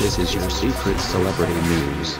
This is your secret celebrity news.